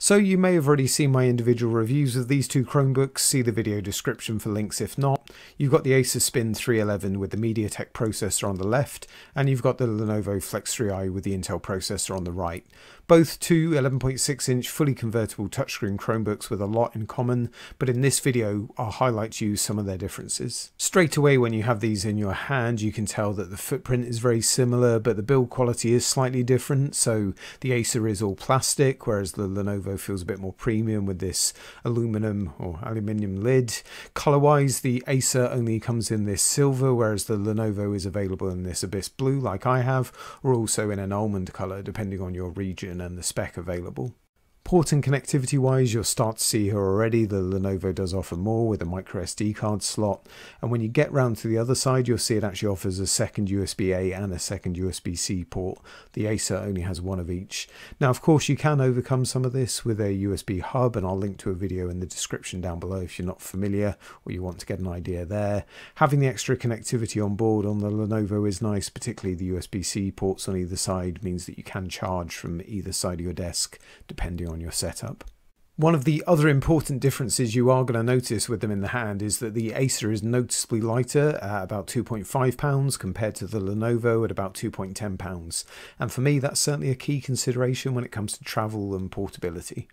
So you may have already seen my individual reviews of these two Chromebooks, see the video description for links if not. You've got the Acer Spin 311 with the MediaTek processor on the left, and you've got the Lenovo Flex 3i with the Intel processor on the right. Both two 11.6-inch fully convertible touchscreen Chromebooks with a lot in common, but in this video I'll highlight to you some of their differences. Straight away when you have these in your hand you can tell that the footprint is very similar, but the build quality is slightly different. So the Acer is all plastic, whereas the Lenovo feels a bit more premium with this aluminium lid. Color-wise, the Acer only comes in this silver, whereas the Lenovo is available in this Abyss Blue like I have, or also in an almond color depending on your region and the spec available. Port and connectivity wise, you'll start to see here already the Lenovo does offer more with a microSD card slot, and when you get round to the other side you'll see it actually offers a second USB-A and a second USB-C port. The Acer only has one of each. Now of course you can overcome some of this with a USB hub, and I'll link to a video in the description down below if you're not familiar or you want to get an idea there. Having the extra connectivity on board on the Lenovo is nice, particularly the USB-C ports on either side means that you can charge from either side of your desk depending on your setup. One of the other important differences you are going to notice with them in the hand is that the Acer is noticeably lighter at about 2.5 pounds compared to the Lenovo at about 2.10 pounds. And for me, that's certainly a key consideration when it comes to travel and portability.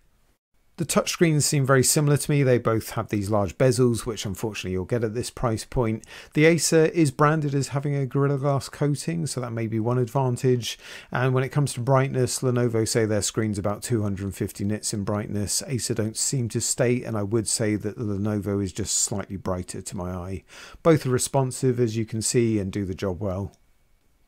The touchscreens seem very similar to me. They both have these large bezels, which unfortunately you'll get at this price point. The Acer is branded as having a Gorilla Glass coating, so that may be one advantage. And when it comes to brightness, Lenovo say their screen's about 250 nits in brightness. Acer don't seem to state, and I would say that the Lenovo is just slightly brighter to my eye. Both are responsive, as you can see, and do the job well.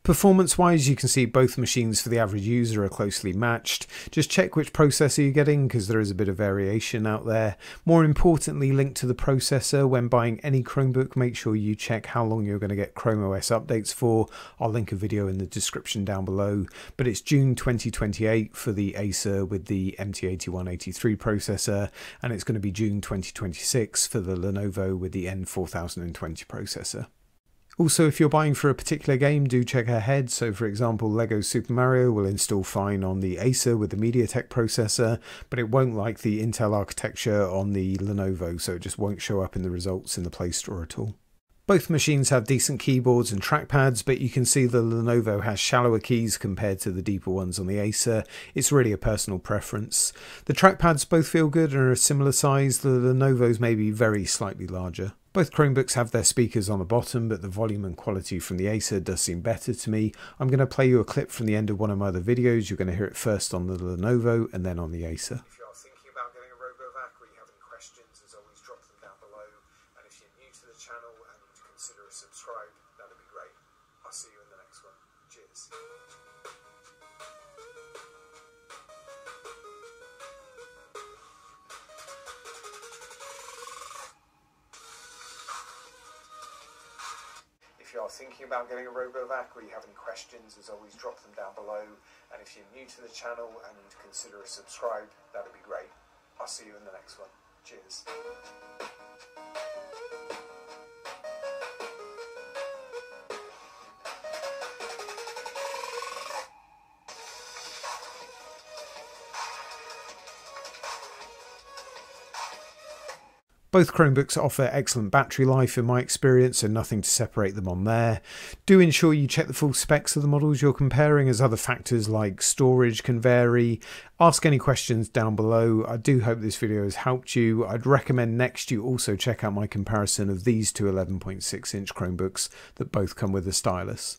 Performance-wise, you can see both machines for the average user are closely matched. Just check which processor you're getting because there is a bit of variation out there. More importantly, linked to the processor, when buying any Chromebook, make sure you check how long you're going to get Chrome OS updates for. I'll link a video in the description down below, but it's June 2028 for the Acer with the MT8183 processor, and it's going to be June 2026 for the Lenovo with the N4020 processor. Also, if you're buying for a particular game, do check ahead. So for example, Lego Super Mario will install fine on the Acer with the MediaTek processor, but it won't like the Intel architecture on the Lenovo, so it just won't show up in the results in the Play Store at all. Both machines have decent keyboards and trackpads, but you can see the Lenovo has shallower keys compared to the deeper ones on the Acer. It's really a personal preference. The trackpads both feel good and are a similar size. The Lenovo's may be very slightly larger. Both Chromebooks have their speakers on the bottom, but the volume and quality from the Acer does seem better to me. I'm going to play you a clip from the end of one of my other videos. You're going to hear it first on the Lenovo and then on the Acer. If you're thinking about getting a RoboVac or you have any questions, as always, drop them down below. And if you're new to the channel and you'd consider a subscribe, that'd be great. I'll see you in the next one. Cheers. If you are thinking about getting a RoboVac or you have any questions, as always, drop them down below. And if you're new to the channel and you'd consider a subscribe, that'd be great. I'll see you in the next one. Cheers. Both Chromebooks offer excellent battery life in my experience, so nothing to separate them on there. Do ensure you check the full specs of the models you're comparing, as other factors like storage can vary. Ask any questions down below. I do hope this video has helped you. I'd recommend next you also check out my comparison of these two 11.6-inch Chromebooks that both come with a stylus.